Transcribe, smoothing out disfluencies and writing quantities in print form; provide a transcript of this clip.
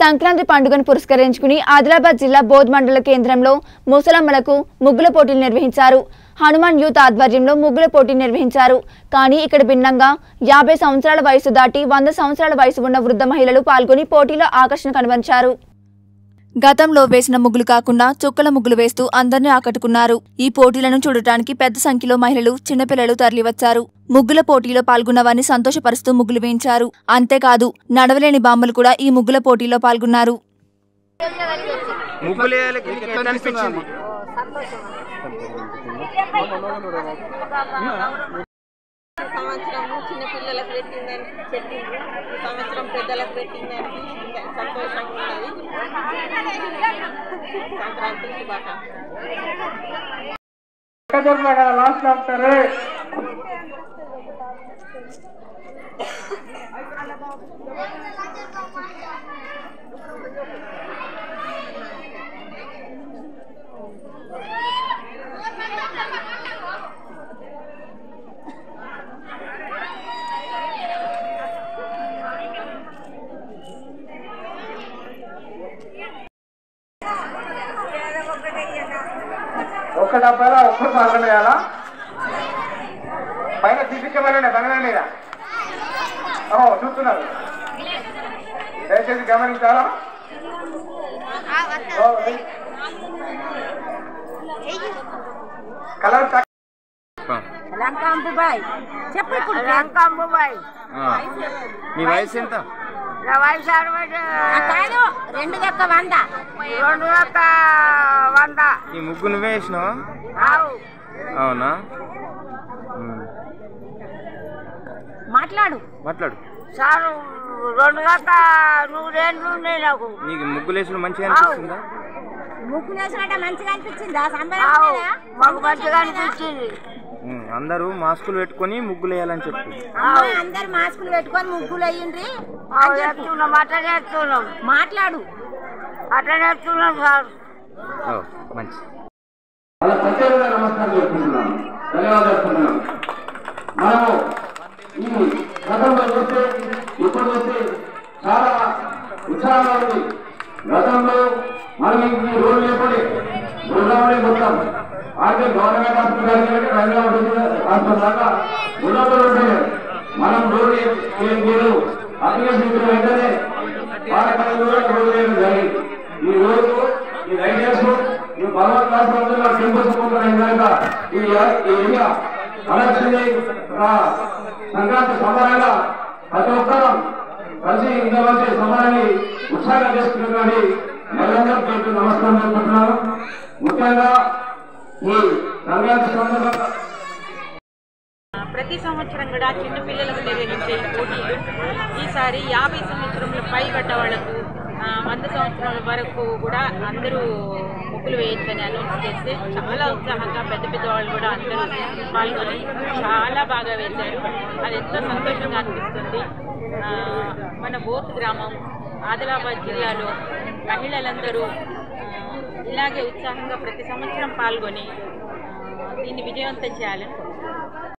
సంక్రాంతి పండుగను పురస్కరించుకుని ఆదిలాబాద్ జిల్లా బోథ్ మండల కేంద్రంలో ముసలమ్మలకు ముగ్గుల పోటీలు నిర్వహించారు। హనుమాన్ యూత్ ఆధ్వర్యంలో ముగ్గుల పోటీలు నిర్వహించారు। కానీ ఇక్కడ భిన్నంగా 50 సంవత్సరాల వయసు దాటి 100 సంవత్సరాల వయసు ఉన్న వృద్ధ మహిళలు పాల్గొని పోటీలో ఆకర్షణ కనబరిచారు। గతంలో వేసిన ముగ్గులు కాకుండా చుక్కల ముగ్గులు వేస్తూ అందర్నీ ఆకట్టుకున్నారు। ఈ పోటీలను చూడటానికి పెద్ద సంఖ్యలో మహిళలు, చిన్నపిల్లలు తరలివచ్చారు। ముగ్గుల పోటీలో పాల్గొన్నవారిని సంతోషపరుస్తూ ముగ్గులు వేయించారు। అంతేకాదు నడవలేని బామ్మలు కూడా ఈ ముగ్గుల పోటీలో పాల్గొన్నారు। पैन दीपिक बनने चूं दयचे गमन कलर ముగ్గు నువ్వే వేసినావా? అవునా, మాట్లాడు మాట్లాడు సార్। 200 ఉన్నాయి నాకు। నీకు ముగ్గులు వేసిన మంచిగా అనిపిస్తుందా? ముగ్గులు వేసినట్టు మంచిగా అనిపిస్తుందా? సంబరమేనా? నాకు మంచిగా అనిపిస్తుంది। అందరూ మాస్కులు పెట్టుకొని ముగ్గులు వేయాలని చెప్పు। అందరూ మాస్కులు పెట్టుకొని ముగ్గులు వేయండి। మాట్లాడు అట్లా నేర్చుకున్నాం సార్। మంచి సంక్రాంతి సంబరంగా ప్రతి ఒక్కరూ కలిసి ఇంత మంచి సంబరాన్ని ఉత్సాహంగా చేసుకున్నటువంటి మనందరికీ నమస్కారం చెప్తున్నాను। ముఖ్యంగా ఈ సంక్రాంతి సందర్భంగా ప్రతి సంవత్సరం కూడా చిన్నపిల్లలకు నిర్వహించే పోటీలు ఈసారి 50 సంవత్సరముల పైబడ్డ వాళ్లకు 100 సంవత్సరాల వరకు కూడా అందరూ ముగ్గులు వేయొచ్చని అనౌన్స్ చేస్తే చాలా ఉత్సాహంగా పెద్దవాళ్ళు కూడా అందరూ పాల్గొని చాలా బాగా వేశారు। అది ఎంతో సంతోషంగా అనిపిస్తుంది। మన బోథ్ గ్రామం ఆదిలాబాద్ జిల్లాలో మహిళలందరూ ఇలాగే ఉత్సాహంగా ప్రతి సంవత్సరం పాల్గొని దీన్ని విజయవంతం చేయాలని